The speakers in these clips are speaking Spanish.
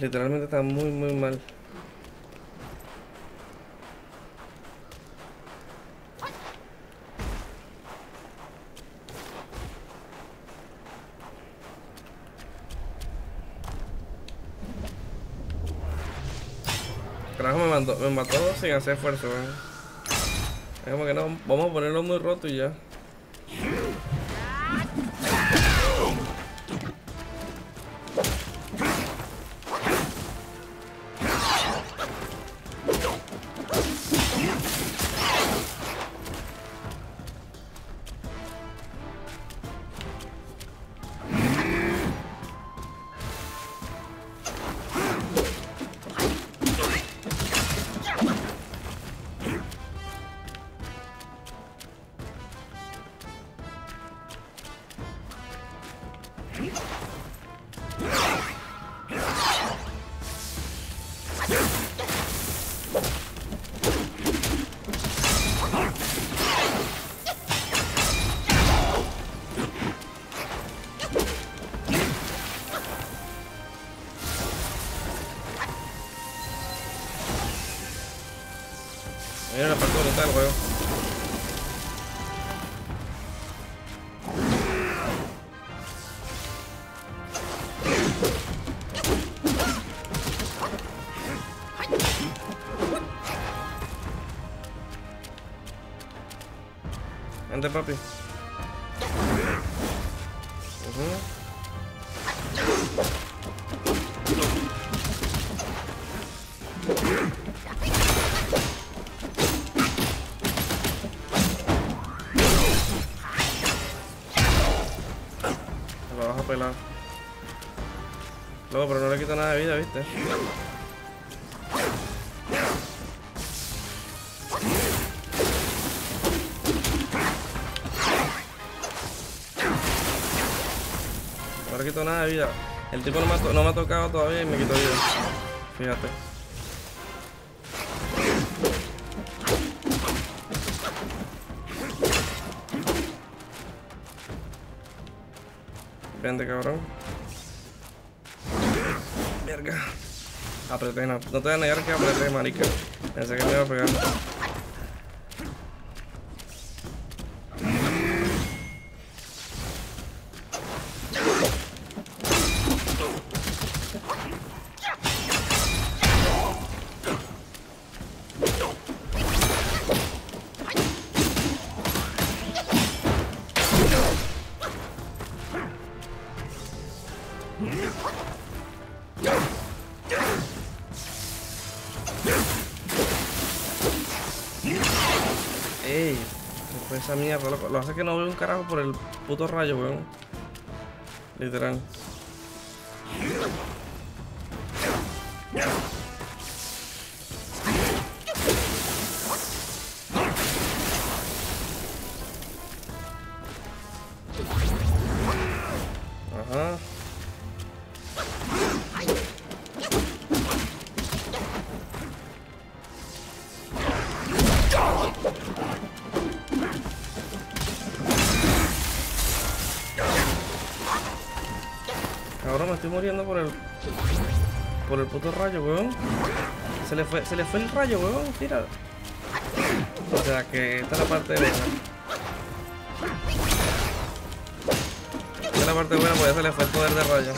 Literalmente está muy mal. Carajo, me mató sin hacer esfuerzo, ¿eh? Es como que no, vamos a ponerlo muy roto y ya. Mira la parte bonita del juego. Ande, papi. Pelado. Luego, pero no le quita nada de vida, ¿viste? No le quito nada de vida. El tipo no me ha tocado todavía y me quitó vida. Fíjate. Vente, cabrón. Verga. Apreté, no te voy a negar que apreté, marica. Pensé que me iba a pegar. Ey, esa mierda, loco. Lo hace que no veo un carajo por el puto rayo, weón. Literal. Ajá. Ahora me estoy muriendo por el puto rayo, weón. Se le fue el rayo, weón. Tira. O sea que esta es la parte buena. Esta es la parte buena porque se le fue el poder de rayo.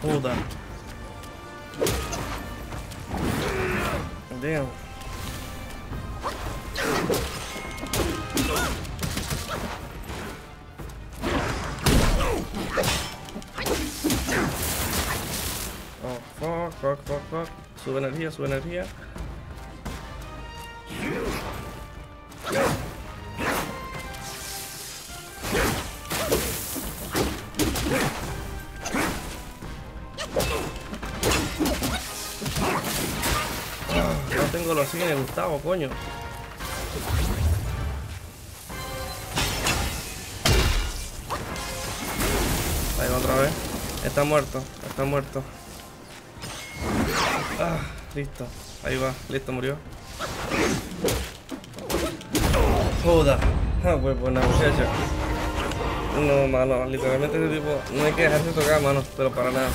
Puta. Damn. Oh, fuck. Sube energía. No tengo los cines, Gustavo, coño. Ahí va otra vez. Está muerto. Ah, listo. Ahí va. Listo, murió. Joda. Ah, pues buena muchacha. No, mano, literalmente ese tipo no hay que dejarse tocar, mano, pero para nada.